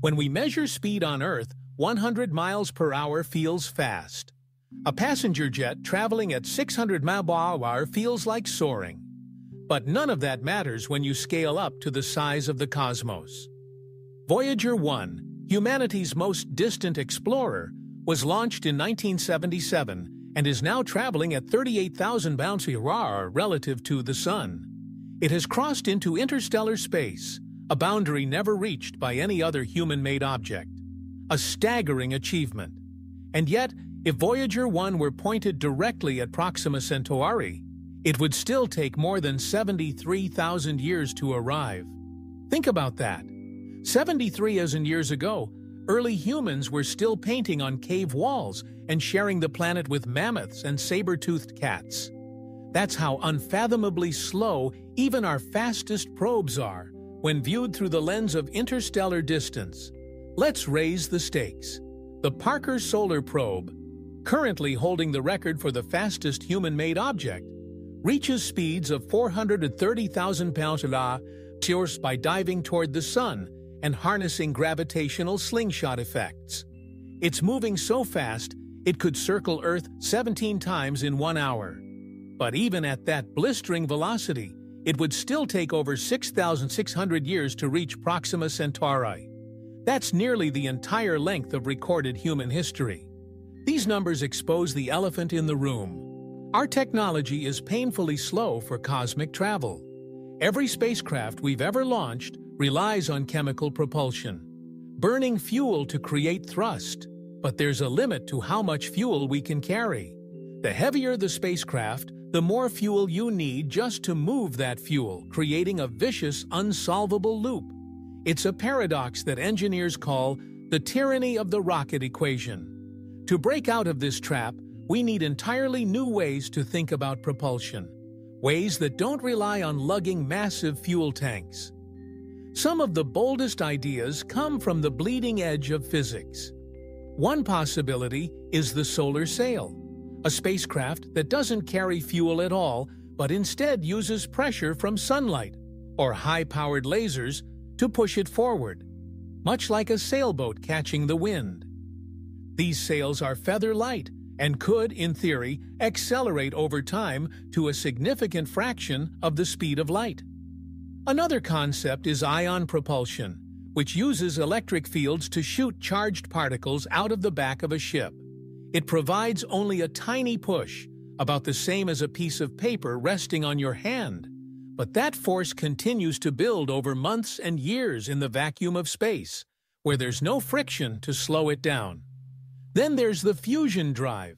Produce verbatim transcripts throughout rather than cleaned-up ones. When we measure speed on Earth, one hundred miles per hour feels fast. A passenger jet traveling at six hundred miles per hour feels like soaring. But none of that matters when you scale up to the size of the cosmos. Voyager one, humanity's most distant explorer, was launched in nineteen seventy-seven and is now traveling at thirty-eight thousand miles per hour relative to the Sun. It has crossed into interstellar space, a boundary never reached by any other human-made object. A staggering achievement. And yet, if Voyager one were pointed directly at Proxima Centauri, it would still take more than seventy-three thousand years to arrive. Think about that. seventy-three thousand years ago, early humans were still painting on cave walls and sharing the planet with mammoths and saber-toothed cats. That's how unfathomably slow even our fastest probes are when viewed through the lens of interstellar distance. Let's raise the stakes. The Parker Solar Probe, currently holding the record for the fastest human-made object, reaches speeds of four hundred thirty thousand miles per hour by diving toward the Sun and harnessing gravitational slingshot effects. It's moving so fast, it could circle Earth seventeen times in one hour. But even at that blistering velocity, it would still take over six thousand six hundred years to reach Proxima Centauri. That's nearly the entire length of recorded human history. These numbers expose the elephant in the room. Our technology is painfully slow for cosmic travel. Every spacecraft we've ever launched relies on chemical propulsion, burning fuel to create thrust, but there's a limit to how much fuel we can carry. The heavier the spacecraft, the more fuel you need just to move that fuel, creating a vicious, unsolvable loop. It's a paradox that engineers call the tyranny of the rocket equation. To break out of this trap, we need entirely new ways to think about propulsion, ways that don't rely on lugging massive fuel tanks. Some of the boldest ideas come from the bleeding edge of physics. One possibility is the solar sail, a spacecraft that doesn't carry fuel at all, but instead uses pressure from sunlight or high-powered lasers to push it forward, much like a sailboat catching the wind. These sails are feather-light and could, in theory, accelerate over time to a significant fraction of the speed of light. Another concept is ion propulsion, which uses electric fields to shoot charged particles out of the back of a ship. It provides only a tiny push, about the same as a piece of paper resting on your hand, but that force continues to build over months and years in the vacuum of space, where there's no friction to slow it down. Then there's the fusion drive,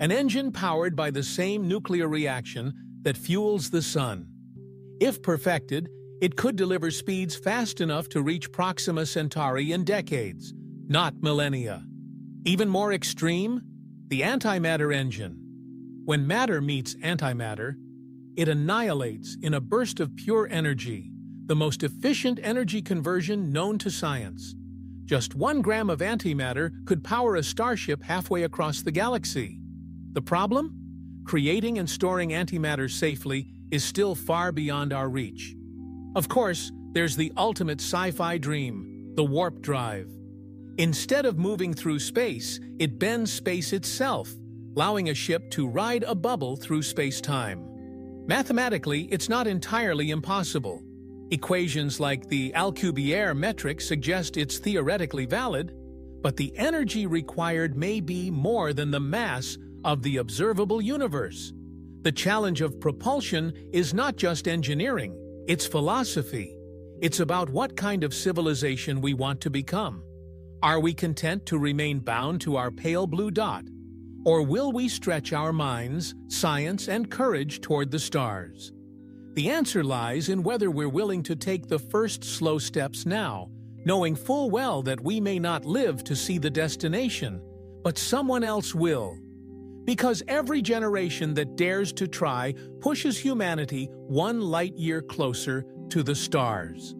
an engine powered by the same nuclear reaction that fuels the Sun. If perfected, it could deliver speeds fast enough to reach Proxima Centauri in decades, not millennia. Even more extreme, the antimatter engine. When matter meets antimatter, it annihilates in a burst of pure energy, the most efficient energy conversion known to science. Just one gram of antimatter could power a starship halfway across the galaxy. The problem? Creating and storing antimatter safely is still far beyond our reach. Of course, there's the ultimate sci-fi dream, the warp drive. Instead of moving through space, it bends space itself, allowing a ship to ride a bubble through space-time. Mathematically, it's not entirely impossible. Equations like the Alcubierre metric suggest it's theoretically valid, but the energy required may be more than the mass of the observable universe. The challenge of propulsion is not just engineering, it's philosophy. It's about what kind of civilization we want to become. Are we content to remain bound to our pale blue dot? Or will we stretch our minds, science, and courage toward the stars? The answer lies in whether we're willing to take the first slow steps now, knowing full well that we may not live to see the destination, but someone else will. Because every generation that dares to try pushes humanity one light year closer to the stars.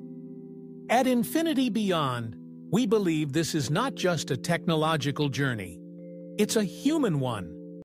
At Infinity Beyond, we believe this is not just a technological journey, it's a human one.